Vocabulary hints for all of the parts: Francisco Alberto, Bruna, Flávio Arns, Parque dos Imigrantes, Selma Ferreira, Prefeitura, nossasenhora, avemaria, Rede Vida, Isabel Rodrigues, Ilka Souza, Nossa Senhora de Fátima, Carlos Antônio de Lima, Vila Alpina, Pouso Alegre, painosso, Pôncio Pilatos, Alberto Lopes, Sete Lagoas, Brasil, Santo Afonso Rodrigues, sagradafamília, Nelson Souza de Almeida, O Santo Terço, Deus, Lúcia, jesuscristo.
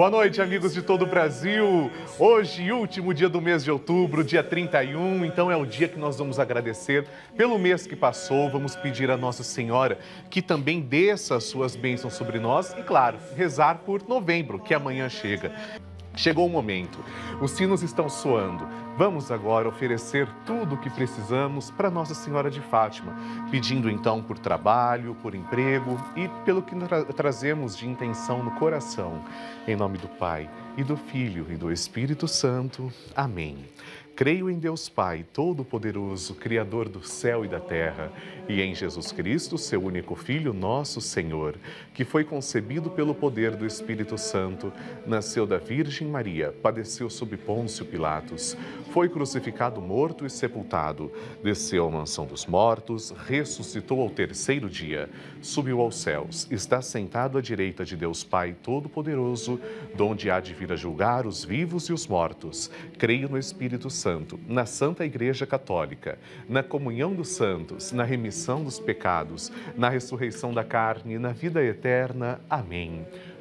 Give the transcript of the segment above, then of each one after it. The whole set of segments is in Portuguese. Boa noite, amigos de todo o Brasil. Hoje, último dia do mês de outubro, dia 31, então é o dia que nós vamos agradecer pelo mês que passou. Vamos pedir a Nossa Senhora que também desça as suas bênçãos sobre nós e, claro, rezar por novembro, que amanhã chega. Chegou o momento, os sinos estão soando. Vamos agora oferecer tudo o que precisamos para Nossa Senhora de Fátima, pedindo então por trabalho, por emprego e pelo que trazemos de intenção no coração. Em nome do Pai, e do Filho, e do Espírito Santo. Amém. Creio em Deus Pai, Todo-Poderoso, Criador do céu e da terra, e em Jesus Cristo, seu único Filho, nosso Senhor, que foi concebido pelo poder do Espírito Santo, nasceu da Virgem Maria, padeceu sob Pôncio Pilatos, foi crucificado, morto e sepultado, desceu à mansão dos mortos, ressuscitou ao terceiro dia, subiu aos céus, está sentado à direita de Deus Pai Todo-Poderoso, donde há de vir a julgar os vivos e os mortos. Creio no Espírito Santo, na Santa Igreja Católica, na comunhão dos santos, na remissão dos pecados, na ressurreição da carne, na vida eterna. Amém.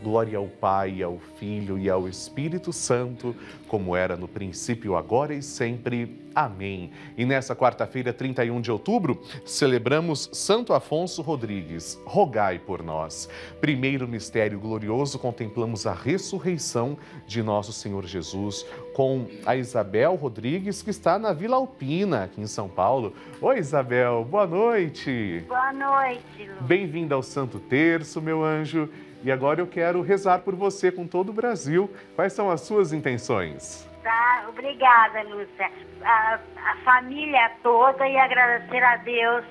Glória ao Pai, ao Filho e ao Espírito Santo, como era no princípio, agora e sempre. Amém. E nessa quarta-feira, 31 de outubro, celebramos Santo Afonso Rodrigues. Rogai por nós. Primeiro mistério glorioso, contemplamos a ressurreição de Nosso Senhor Jesus com a Isabel Rodrigues, que está na Vila Alpina, aqui em São Paulo. Oi, Isabel, boa noite. Boa noite. Bem-vinda ao Santo Terço, meu anjo. E agora eu quero rezar por você com todo o Brasil. Quais são as suas intenções? Tá, obrigada, Lúcia. A família toda e agradecer a Deus.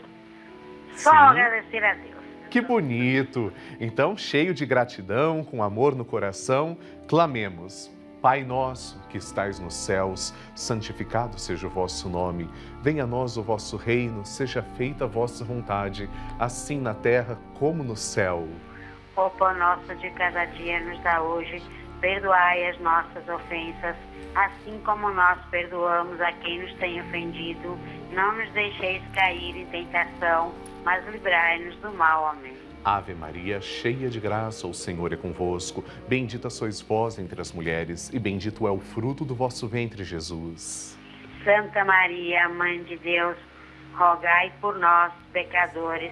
Só sim, agradecer a Deus. Que bonito! Então, cheio de gratidão, com amor no coração, clamemos. Pai nosso, que estais nos céus, santificado seja o vosso nome. Venha a nós o vosso reino, seja feita a vossa vontade, assim na terra como no céu. O pão nosso de cada dia nos dá hoje, perdoai as nossas ofensas, assim como nós perdoamos a quem nos tem ofendido. Não nos deixeis cair em tentação, mas livrai-nos do mal. Amém. Ave Maria, cheia de graça, o Senhor é convosco. Bendita sois vós entre as mulheres, e bendito é o fruto do vosso ventre, Jesus. Santa Maria, Mãe de Deus, rogai por nós, pecadores,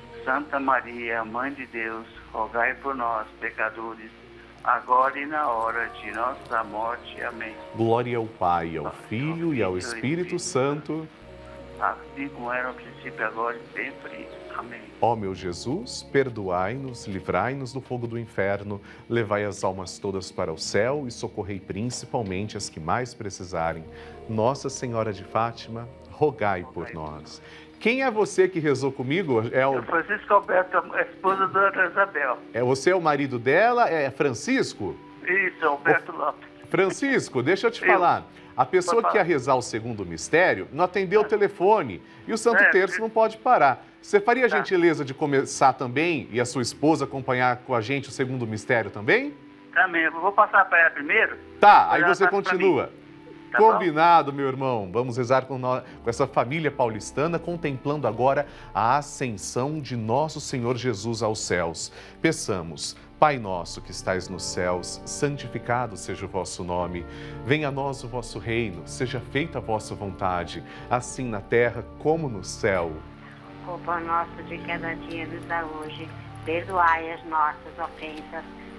Santa Maria, Mãe de Deus, rogai por nós, pecadores, agora e na hora de nossa morte. Amém. Glória ao Pai, ao Filho e ao Espírito Santo, assim como era no princípio, agora e sempre. Amém. Ó meu Jesus, perdoai-nos, livrai-nos do fogo do inferno, levai as almas todas para o céu e socorrei principalmente as que mais precisarem. Nossa Senhora de Fátima, rogai por nós. Quem é você que rezou comigo? É o Francisco Alberto, a esposa da Dona Isabel. É você, é o marido dela? É Francisco? Isso, Alberto Lopes. Francisco, deixa eu te falar. A pessoa que ia rezar o segundo mistério não atendeu o telefone e o Santo Terço não pode parar. Você faria a gentileza de começar também e a sua esposa acompanhar com a gente o segundo mistério também? Também, eu vou passar para ela primeiro. Tá, aí você continua. Tá combinado, bom, meu irmão. Vamos rezar com essa família paulistana, contemplando agora a ascensão de Nosso Senhor Jesus aos céus. Peçamos: Pai nosso que estais nos céus, santificado seja o vosso nome. Venha a nós o vosso reino, seja feita a vossa vontade, assim na terra como no céu. O pão nosso de cada dia nos dá hoje. Perdoai as nossas ofensas,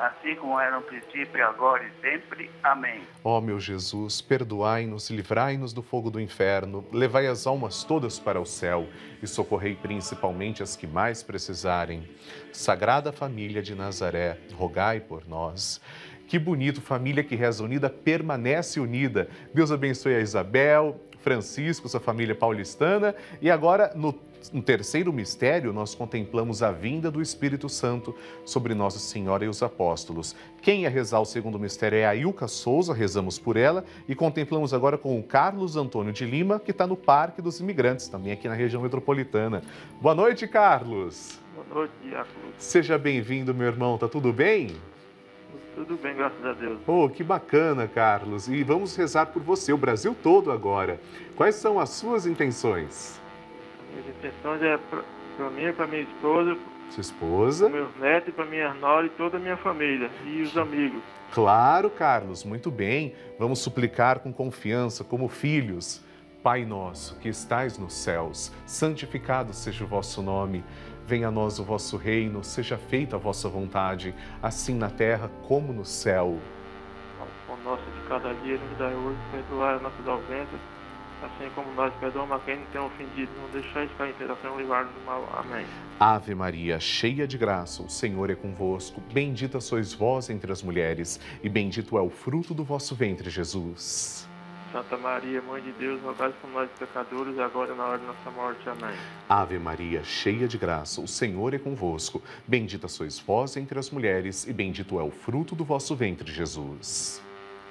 Assim como era no princípio, agora e sempre. Amém. Ó meu Jesus, perdoai-nos, livrai-nos do fogo do inferno, levai as almas todas para o céu e socorrei principalmente as que mais precisarem. Sagrada Família de Nazaré, rogai por nós. Que bonito, família que reza unida, permanece unida. Deus abençoe a Isabel, Francisco, sua família paulistana. E agora, no terceiro mistério, nós contemplamos a vinda do Espírito Santo sobre Nossa Senhora e os apóstolos. Quem ia rezar o segundo mistério é a Ilka Souza, rezamos por ela. E contemplamos agora com o Carlos Antônio de Lima, que está no Parque dos Imigrantes, também aqui na região metropolitana. Boa noite, Carlos. Boa noite, Diácono. Seja bem-vindo, meu irmão. Tá tudo bem? Tudo bem, graças a Deus. Oh, que bacana, Carlos. E vamos rezar por você, o Brasil todo agora. Quais são as suas intenções? Minhas intenções é para mim, para minha esposa, sua esposa, para meus netos, para minha nora e toda a minha família e os amigos. Claro, Carlos, muito bem. Vamos suplicar com confiança, como filhos. Pai nosso, que estais nos céus, santificado seja o vosso nome. Venha a nós o vosso reino, seja feita a vossa vontade, assim na terra como no céu. O nosso de cada dia nos dai hoje, perdoai as nossas ofensas, assim como nós perdoamos a quem nos tem ofendido. Não deixais cair em tentação e livrai-nos do mal. Amém. Ave Maria, cheia de graça, o Senhor é convosco. Bendita sois vós entre as mulheres, e bendito é o fruto do vosso ventre, Jesus. Santa Maria, Mãe de Deus, rogai por nós, pecadores, agora e na hora de nossa morte. Amém. Ave Maria, cheia de graça, o Senhor é convosco. Bendita sois vós entre as mulheres, e bendito é o fruto do vosso ventre, Jesus.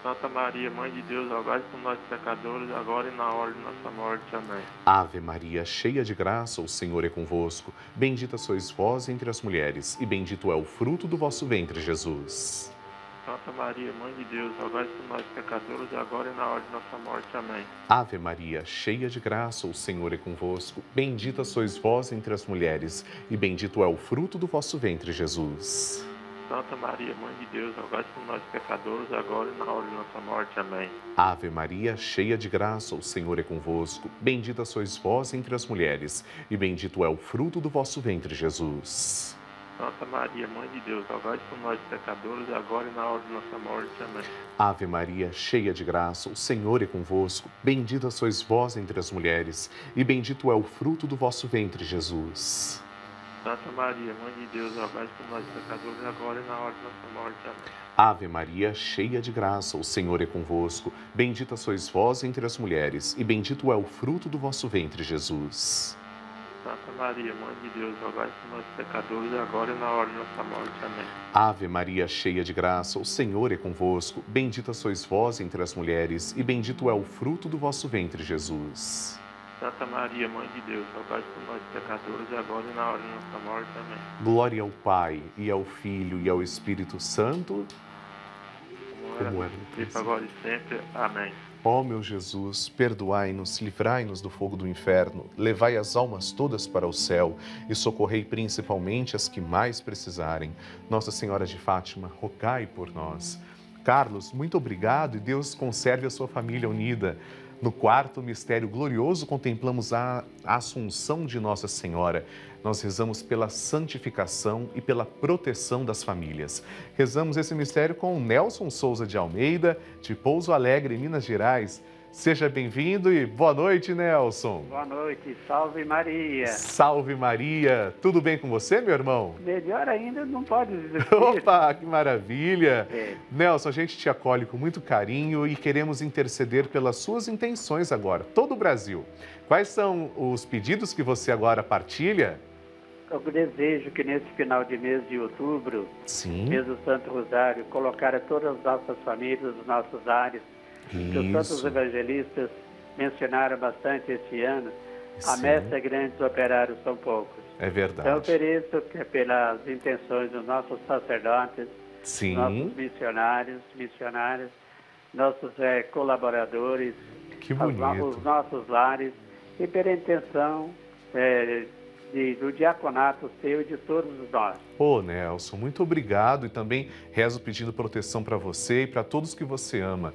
Santa Maria, Mãe de Deus, rogai por nós, pecadores, agora e na hora de nossa morte. Amém. Ave Maria, cheia de graça, o Senhor é convosco. Bendita sois vós entre as mulheres, e bendito é o fruto do vosso ventre, Jesus. Santa Maria, Mãe de Deus, rogai por nós, pecadores, agora e na hora de nossa morte. Amém. Ave Maria, cheia de graça, o Senhor é convosco. Bendita sois vós entre as mulheres, e bendito é o fruto do vosso ventre, Jesus. Santa Maria, Mãe de Deus, rogai por nós, pecadores, agora e na hora de nossa morte. Amém. Ave Maria, cheia de graça, o Senhor é convosco. Bendita sois vós entre as mulheres, e bendito é o fruto do vosso ventre, Jesus. Santa Maria, Mãe de Deus, rogai por nós, pecadores, agora e na hora de nossa morte. Amém. Ave Maria, cheia de graça, o Senhor é convosco. Bendita sois vós entre as mulheres, e bendito é o fruto do vosso ventre, Jesus. Santa Maria, Mãe de Deus, rogai por nós, pecadores, agora e na hora de nossa morte. Amém. Ave Maria, cheia de graça, o Senhor é convosco. Bendita sois vós entre as mulheres, e bendito é o fruto do vosso ventre, Jesus. Santa Maria, Mãe de Deus, rogai por nós, pecadores, agora e na hora de nossa morte. Amém. Ave Maria, cheia de graça, o Senhor é convosco. Bendita sois vós entre as mulheres, e bendito é o fruto do vosso ventre, Jesus. Santa Maria, Mãe de Deus, rogai por nós, pecadores, agora e na hora de nossa morte. Amém. Glória ao Pai, e ao Filho, e ao Espírito Santo, como era no princípio, agora e sempre. Amém. Ó meu Jesus, perdoai-nos, livrai-nos do fogo do inferno, levai as almas todas para o céu e socorrei principalmente as que mais precisarem. Nossa Senhora de Fátima, rogai por nós. Carlos, muito obrigado e Deus conserve a sua família unida. No quarto mistério glorioso, contemplamos a Assunção de Nossa Senhora. Nós rezamos pela santificação e pela proteção das famílias. Rezamos esse mistério com Nelson Souza de Almeida, de Pouso Alegre, Minas Gerais. Seja bem-vindo e boa noite, Nelson. Boa noite, salve Maria. Salve Maria. Tudo bem com você, meu irmão? Melhor ainda, não pode dizer. Opa, que maravilha. É. Nelson, a gente te acolhe com muito carinho e queremos interceder pelas suas intenções agora, todo o Brasil. Quais são os pedidos que você agora partilha? Eu desejo que nesse final de mês de outubro, mês do Santo Rosário, colocar a todas as nossas famílias, os nossos ares, que os santos evangelistas mencionaram bastante este ano, a messe é grande, os operários são poucos. É verdade. Então, ofereço que pelas intenções dos nossos sacerdotes, nossos missionários, nossos colaboradores, os nossos lares, e pela intenção do diaconato seu e de todos nós. Ô, Nelson, muito obrigado e também rezo pedindo proteção para você e para todos que você ama.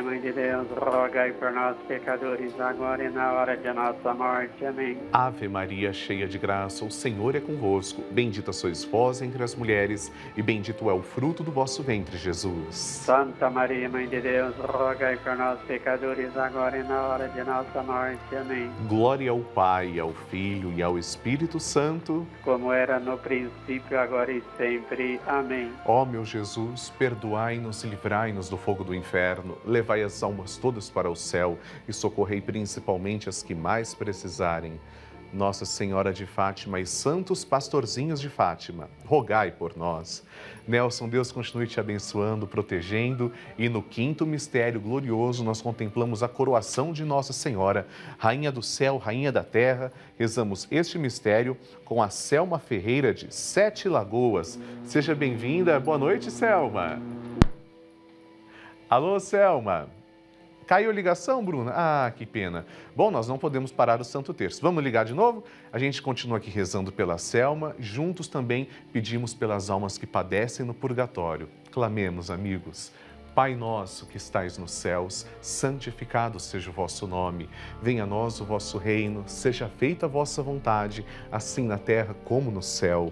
Mãe de Deus, rogai por nós, pecadores, agora e na hora de nossa morte. Amém. Ave Maria, cheia de graça, o Senhor é convosco. Bendita sois vós entre as mulheres e bendito é o fruto do vosso ventre, Jesus. Santa Maria, Mãe de Deus, rogai por nós, pecadores, agora e na hora de nossa morte. Amém. Glória ao Pai, ao Filho e ao Espírito Santo, como era no princípio, agora e sempre. Amém. Ó meu Jesus, perdoai-nos e livrai-nos do fogo do inferno, levai as almas todas para o céu e socorrei principalmente as que mais precisarem. Nossa Senhora de Fátima e santos pastorzinhos de Fátima, rogai por nós. Nelson, Deus continue te abençoando, protegendo, e no quinto mistério glorioso nós contemplamos a coroação de Nossa Senhora, Rainha do Céu, Rainha da Terra. Rezamos este mistério com a Selma Ferreira de Sete Lagoas. Seja bem-vinda. Boa noite, Selma. Alô, Selma. Caiu a ligação, Bruna? Ah, que pena. Bom, nós não podemos parar o Santo Terço. Vamos ligar de novo? A gente continua aqui rezando pela Selma. Juntos também pedimos pelas almas que padecem no purgatório. Clamemos, amigos. Pai nosso que estais nos céus, santificado seja o vosso nome. Venha a nós o vosso reino, seja feita a vossa vontade, assim na terra como no céu.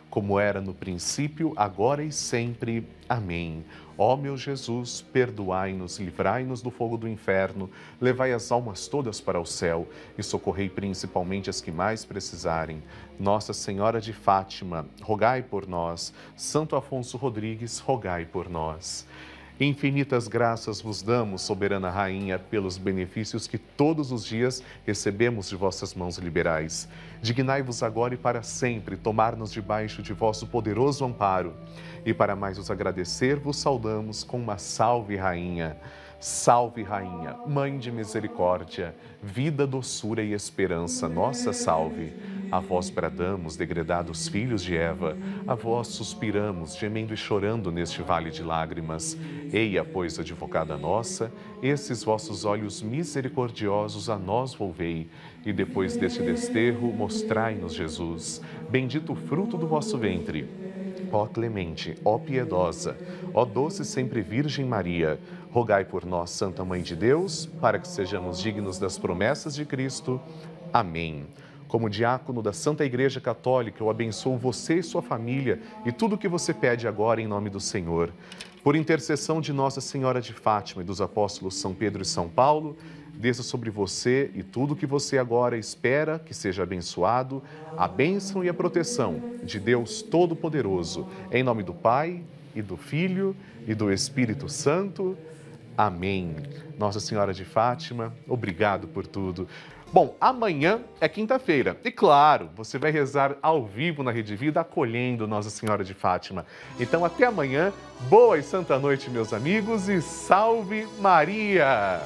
como era no princípio, agora e sempre. Amém. Ó meu Jesus, perdoai-nos, livrai-nos do fogo do inferno, levai as almas todas para o céu e socorrei principalmente as que mais precisarem. Nossa Senhora de Fátima, rogai por nós. Santo Afonso Rodrigues, rogai por nós. Infinitas graças vos damos, soberana rainha, pelos benefícios que todos os dias recebemos de vossas mãos liberais. Dignai-vos agora e para sempre tomar-nos debaixo de vosso poderoso amparo. E para mais os agradecer, vos saudamos com uma salve, rainha. Salve, rainha, mãe de misericórdia, vida, doçura e esperança, nossa salve. A vós bradamos, degredados filhos de Eva, a vós suspiramos, gemendo e chorando neste vale de lágrimas. Eia, pois, advogada nossa, esses vossos olhos misericordiosos a nós volvei, e depois deste desterro mostrai-nos Jesus, bendito o fruto do vosso ventre. Ó clemente, ó piedosa, ó doce sempre Virgem Maria, rogai por nós, Santa Mãe de Deus, para que sejamos dignos das promessas de Cristo. Amém. Como diácono da Santa Igreja Católica, eu abençoo você e sua família e tudo o que você pede agora em nome do Senhor. Por intercessão de Nossa Senhora de Fátima e dos apóstolos São Pedro e São Paulo, desça sobre você e tudo o que você agora espera que seja abençoado, a bênção e a proteção de Deus Todo-Poderoso. Em nome do Pai, e do Filho, e do Espírito Santo. Amém. Nossa Senhora de Fátima, obrigado por tudo. Bom, amanhã é quinta-feira e, claro, você vai rezar ao vivo na Rede Vida, acolhendo Nossa Senhora de Fátima. Então, até amanhã. Boa e santa noite, meus amigos, e salve Maria!